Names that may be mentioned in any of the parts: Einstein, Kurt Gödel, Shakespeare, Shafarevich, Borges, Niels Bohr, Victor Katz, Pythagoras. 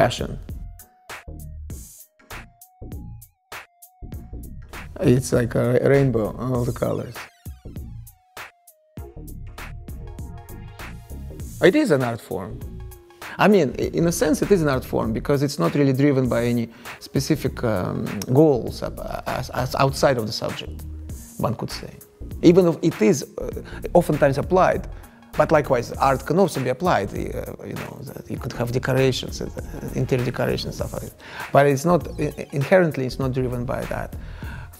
fashion. It's like a rainbow, all the colors. It is an art form. I mean, in a sense, it is an art form because it's not really driven by any specific goals as outside of the subject, one could say. Even if it is oftentimes applied, but likewise, art can also be applied. You know, you could have decorations, interior decorations, stuff like that. But it's not inherently, it's not driven by that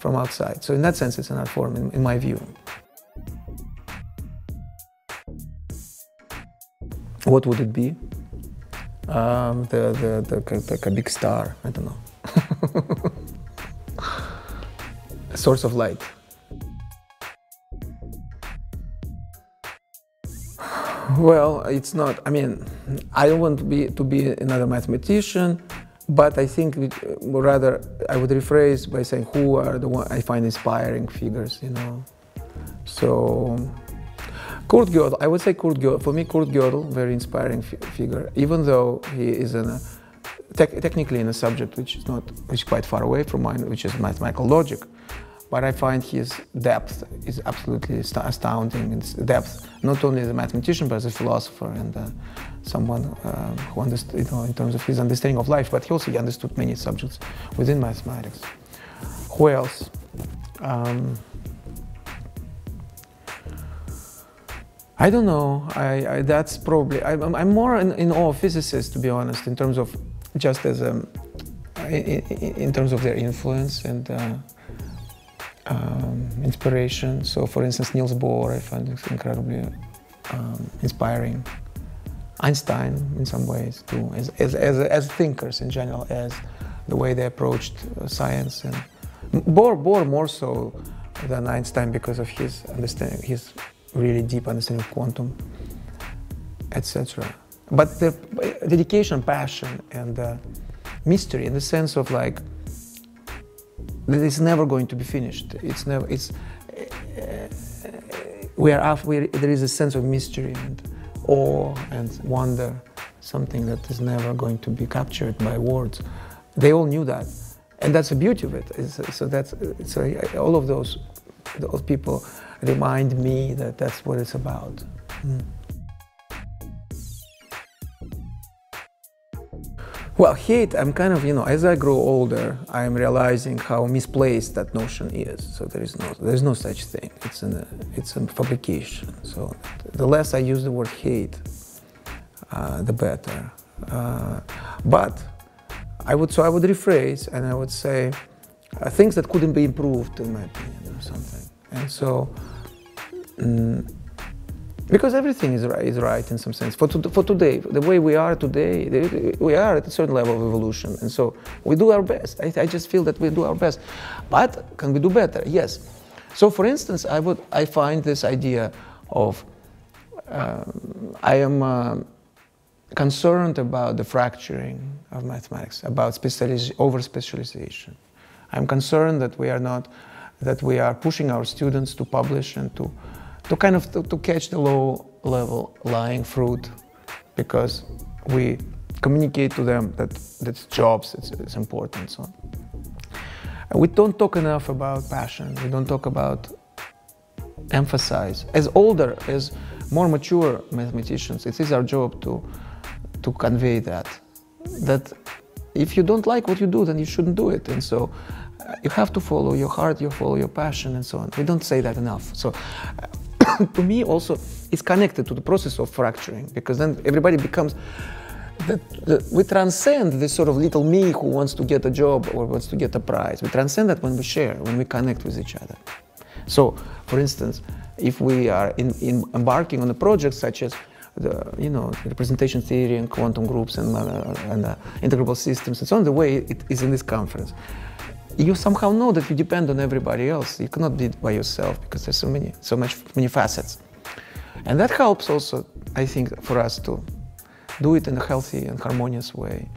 from outside. So in that sense, it's an art form, in my view. What would it be? Like a big star, I don't know. A source of light. Well, it's not, I mean, I don't want to be another mathematician, but I think rather I would rephrase by saying who are the one I find inspiring figures, you know. So, Kurt Gödel, I would say Kurt Gödel, for me Kurt Gödel, very inspiring figure, even though he is technically in a subject which is quite far away from mine, which is mathematical logic. But I find his depth is absolutely astounding. It's depth, not only as a mathematician, but as a philosopher and someone who understood, you know, in terms of his understanding of life, but he also understood many subjects within mathematics. Who else? I don't know. That's probably, I'm more in awe of physicists, to be honest, in terms of just as in terms of their influence and inspiration. So, for instance, Niels Bohr, I find it incredibly inspiring. Einstein, in some ways, too, as thinkers in general, as the way they approached science, and Bohr more so than Einstein because of his understanding, his really deep understanding of quantum, etc. But the dedication, passion, and mystery, in the sense of like, that it's never going to be finished. It's never. It's we are halfway. There is a sense of mystery and awe and wonder, something that is never going to be captured by words. They all knew that, and that's the beauty of it. All of those people remind me that that's what it's about. Mm. Well, hate, I'm kind of, you know, as I grow older, I'm realizing how misplaced that notion is. So there is no such thing. It's a fabrication. So the less I use the word hate, the better. But I would rephrase, and I would say things that couldn't be improved, in my opinion, or something. And so, because everything is right in some sense. For today, the way we are today, we are at a certain level of evolution. And so we do our best. I just feel that we do our best. But can we do better? Yes. So for instance, I find this idea of, I am concerned about the fracturing of mathematics, about over-specialization. I'm concerned that we are pushing our students to publish and to catch the low-level lying fruit, because we communicate to them that that's jobs, it's important, and so on. And we don't talk enough about passion. We don't talk about emphasize. As older, as more mature mathematicians, it is our job to convey that if you don't like what you do, then you shouldn't do it. And so, you have to follow your heart, you follow your passion, and so on. We don't say that enough. So. To me, also, it's connected to the process of fracturing, because then everybody becomes. We transcend this sort of little me who wants to get a job or wants to get a prize. We transcend that when we share, when we connect with each other. So, for instance, if we are embarking on a project such as, representation theory and quantum groups and integrable systems and so on, the way it is in this conference, you somehow know that you depend on everybody else. You cannot do it by yourself because there's so many facets. And that helps also, I think, for us to do it in a healthy and harmonious way.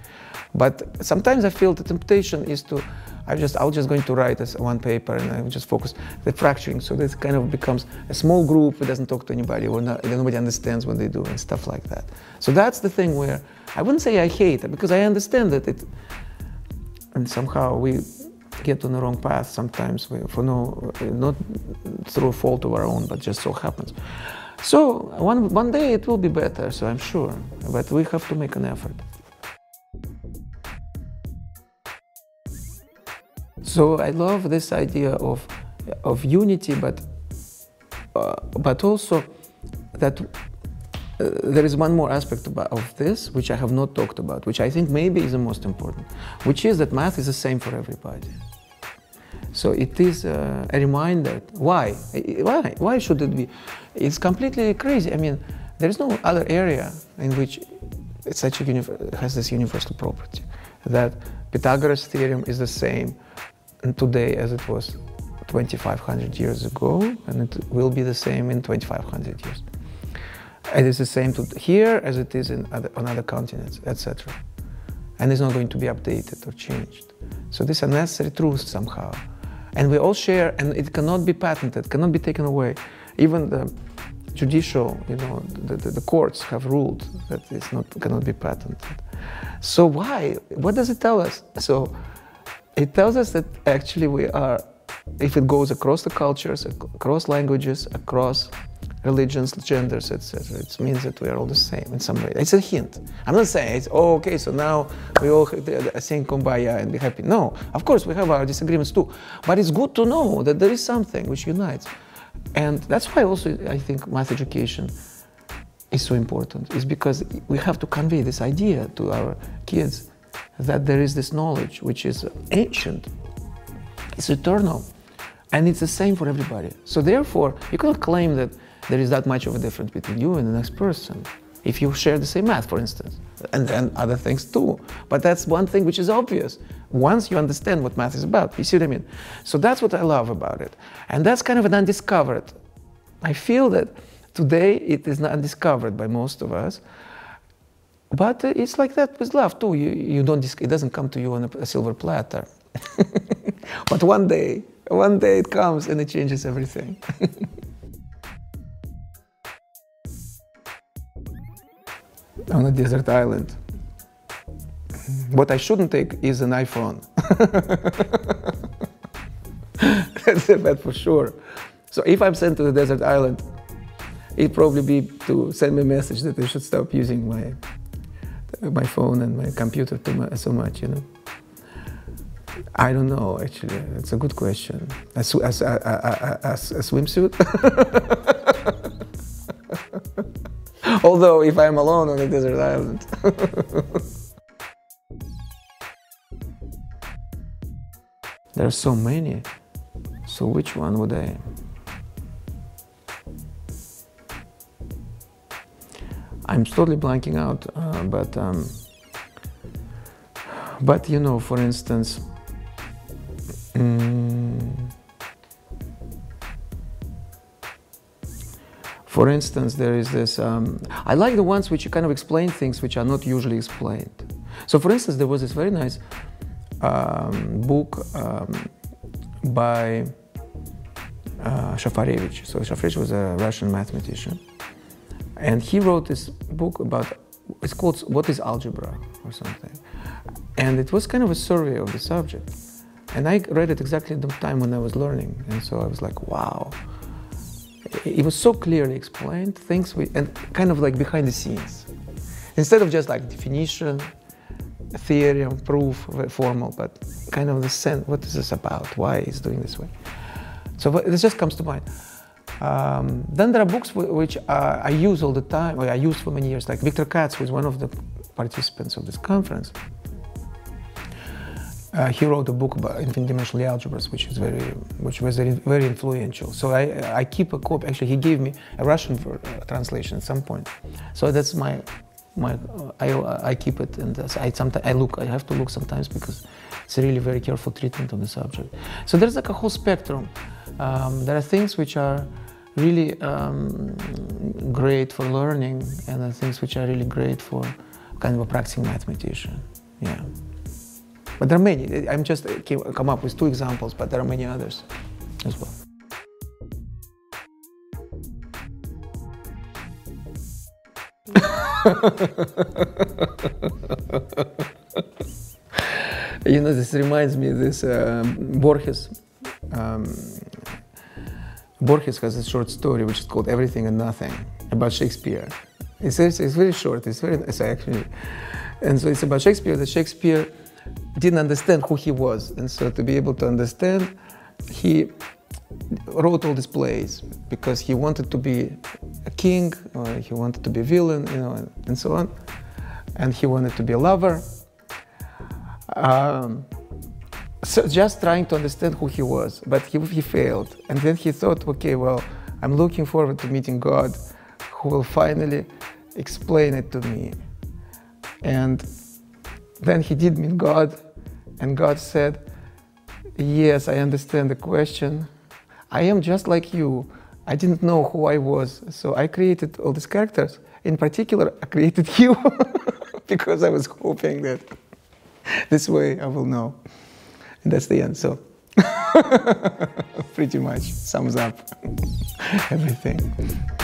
But sometimes I feel the temptation is to, I'm just going to write as one paper, and I'm just focus the fracturing. So this kind of becomes a small group that doesn't talk to anybody, or not, nobody understands what they do and stuff like that. So that's the thing where I wouldn't say I hate it, because I understand that it, and somehow we get on the wrong path sometimes for no, not through fault of our own, but just so happens. So one day it will be better, so I'm sure, but we have to make an effort. So I love this idea of unity, but also that there is one more aspect of this which I have not talked about, which I think maybe is the most important, which is that math is the same for everybody. So it is a reminder. Why should it be? It's completely crazy. I mean, there is no other area in which such a has this universal property, that Pythagoras' theorem is the same today as it was 2,500 years ago, and it will be the same in 2,500 years. It is the same here as it is in on other continents, etc. And it's not going to be updated or changed. So this unnecessary truth somehow. And we all share, and it cannot be patented, cannot be taken away. Even the judicial, you know, the courts have ruled that it's cannot be patented. So why? What does it tell us? So it tells us that actually we are, if it goes across the cultures, across languages, across religions, genders, etc. It means that we are all the same in some way. It's a hint. I'm not saying it's, oh, okay, so now we all sing Kumbaya and be happy. No, of course we have our disagreements too. But it's good to know that there is something which unites. And that's why also I think math education is so important. It's because we have to convey this idea to our kids that there is this knowledge which is ancient, it's eternal, and it's the same for everybody. So therefore, you cannot claim that there is that much of a difference between you and the next person if you share the same math, for instance, and other things too. But that's one thing which is obvious once you understand what math is about. You see what I mean? So that's what I love about it. And that's kind of an undiscovered. I feel that today it is not undiscovered by most of us. But it's like that with love too. You don't, it doesn't come to you on a silver platter. But one day it comes and it changes everything. On a desert island. What I shouldn't take is an iPhone. That's a bet for sure. So if I'm sent to the desert island, it'd probably be to send me a message that I should stop using my phone and my computer so much, you know. I don't know, actually. It's a good question. A swimsuit? Although, if I'm alone on a desert island. There are so many. So which one would I? I'm totally blanking out, but you know, for instance, there is this, I like the ones which kind of explain things which are not usually explained. So for instance, there was this very nice book by Shafarevich. So Shafarevich was a Russian mathematician. And he wrote this book about, it's called What is Algebra or something. And it was kind of a survey of the subject. And I read it exactly at the time when I was learning. And so I was like, wow. It was so clearly explained, things and kind of like behind the scenes. Instead of just like definition, theorem, proof, formal, but kind of the sense, what is this about? Why is doing this way? So this just comes to mind. Then there are books which I use all the time, or I used for many years, like Victor Katz, who is one of the participants of this conference. He wrote a book about infinite-dimensional algebras, which was very influential. So I keep a copy. Actually, he gave me a Russian translation at some point. So that's I keep it, and I have to look sometimes because it's a really very careful treatment of the subject. So there's like a whole spectrum. There are things which are really great for learning, and there are things which are really great for kind of a practicing mathematician. Yeah. But there are many. I'm just come up with two examples, but there are many others as well. You know, this reminds me of this Borges. Borges has a short story which is called Everything and Nothing, about Shakespeare. It's very short, and so it's about Shakespeare, that Shakespeare didn't understand who he was. And so to be able to understand, he wrote all these plays because he wanted to be a king, or he wanted to be a villain, you know, and so on. And he wanted to be a lover. So just trying to understand who he was, but he failed. And then he thought, okay, well, I'm looking forward to meeting God, who will finally explain it to me. And then he did meet God, and God said, yes, I understand the question. I am just like you. I didn't know who I was, so I created all these characters. In particular, I created you, because I was hoping that this way I will know. And that's the end, so pretty much sums up everything.